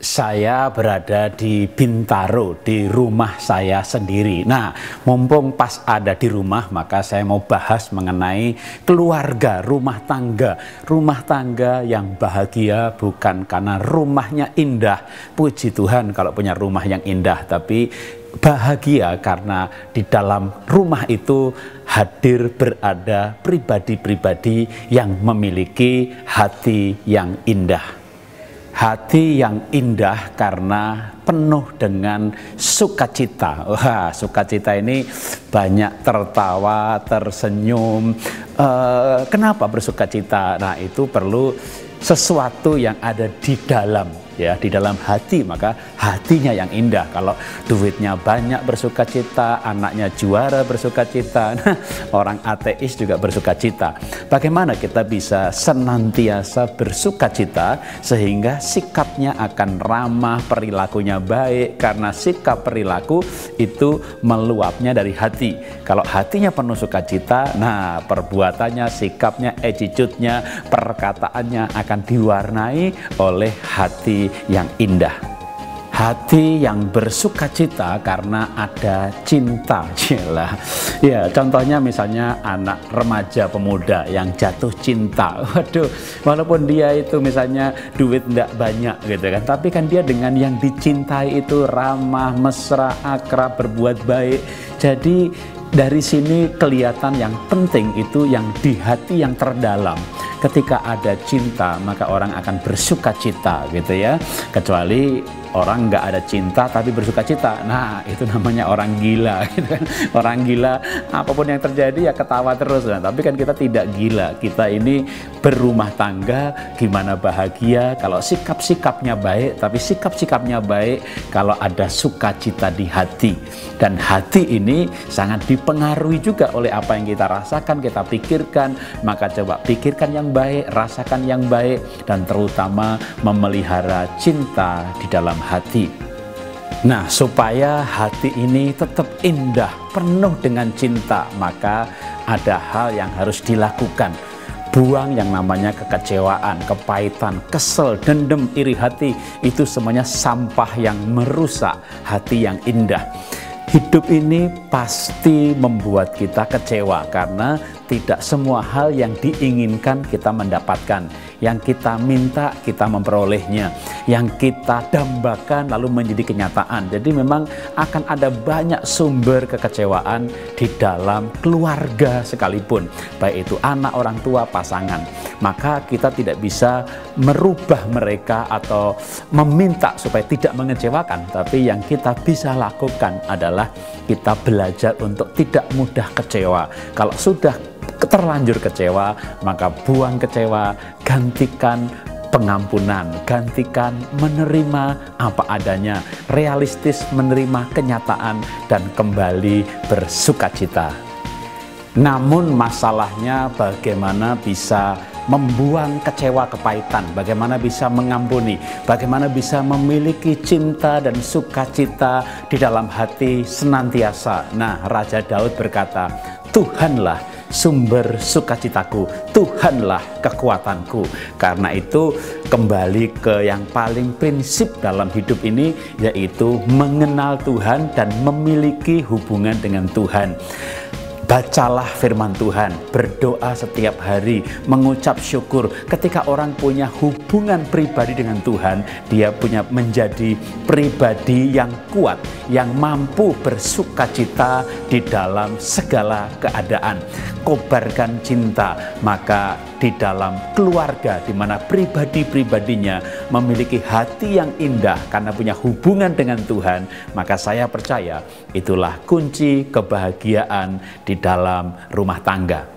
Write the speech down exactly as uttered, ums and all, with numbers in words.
saya berada di Bintaro, di rumah saya sendiri. Nah, mumpung pas ada di rumah, maka saya mau bahas mengenai keluarga, rumah tangga. Rumah tangga yang bahagia bukan karena rumahnya indah. Puji Tuhan kalau punya rumah yang indah, tapi bahagia karena di dalam rumah itu hadir berada pribadi-pribadi yang memiliki hati yang indah. Hati yang indah karena penuh dengan sukacita. Wah, sukacita ini banyak tertawa, tersenyum. E, kenapa bersukacita? Nah, itu perlu sesuatu yang ada di dalam. Ya, di dalam hati, maka hatinya yang indah. Kalau duitnya banyak bersukacita, anaknya juara bersukacita, nah, orang ateis juga bersukacita. Bagaimana kita bisa senantiasa bersukacita sehingga sikapnya akan ramah, perilakunya baik, karena sikap perilaku itu meluapnya dari hati. Kalau hatinya penuh sukacita, nah perbuatannya, sikapnya, attitude-nya, perkataannya akan diwarnai oleh hati yang indah. Hati yang bersukacita karena ada cinta. Jelah. Ya, contohnya misalnya anak remaja pemuda yang jatuh cinta. Waduh, walaupun dia itu misalnya duit enggak banyak gitu kan, tapi kan dia dengan yang dicintai itu ramah, mesra, akrab, berbuat baik. Jadi dari sini kelihatan yang penting itu yang di hati yang terdalam. Ketika ada cinta, maka orang akan bersukacita gitu ya. Kecuali orang nggak ada cinta tapi bersukacita, nah itu namanya orang gila gitu kan. Orang gila apapun yang terjadi ya ketawa terus. Nah, tapi kan kita tidak gila. Kita ini berumah tangga, gimana bahagia kalau sikap-sikapnya baik, tapi sikap-sikapnya baik kalau ada sukacita di hati. Dan hati ini sangat dipengaruhi juga oleh apa yang kita rasakan, kita pikirkan. Maka coba pikirkan yang baik, rasakan yang baik, dan terutama memelihara cinta di dalam hati. Nah, supaya hati ini tetap indah, penuh dengan cinta, maka ada hal yang harus dilakukan. Buang yang namanya kekecewaan, kepahitan, kesel, dendam, iri hati. Itu semuanya sampah yang merusak hati yang indah. Hidup ini pasti membuat kita kecewa karena tidak semua hal yang diinginkan kita mendapatkan. Yang kita minta, kita memperolehnya. Yang kita dambakan lalu menjadi kenyataan. Jadi memang akan ada banyak sumber kekecewaan di dalam keluarga sekalipun. Baik itu anak, orang tua, pasangan. Maka kita tidak bisa merubah mereka atau meminta supaya tidak mengecewakan. Tapi yang kita bisa lakukan adalah kita belajar untuk tidak mudah kecewa. Kalau sudah terlanjur kecewa, maka buang kecewa, gantikan pengampunan, gantikan menerima apa adanya, realistis menerima kenyataan, dan kembali bersukacita. Namun masalahnya bagaimana bisa membuang kecewa, kepahitan, bagaimana bisa mengampuni, bagaimana bisa memiliki cinta dan sukacita di dalam hati senantiasa. Nah, Raja Daud berkata, Tuhanlah sumber sukacitaku, Tuhanlah kekuatanku. Karena itu kembali ke yang paling prinsip dalam hidup ini, yaitu mengenal Tuhan dan memiliki hubungan dengan Tuhan. Bacalah firman Tuhan, berdoa setiap hari, mengucap syukur. Ketika orang punya hubungan pribadi dengan Tuhan, dia punya menjadi pribadi yang kuat, yang mampu bersukacita di dalam segala keadaan. Kobarkan cinta, maka di dalam keluarga di mana pribadi-pribadinya memiliki hati yang indah karena punya hubungan dengan Tuhan, maka saya percaya itulah kunci kebahagiaan di dalam rumah tangga.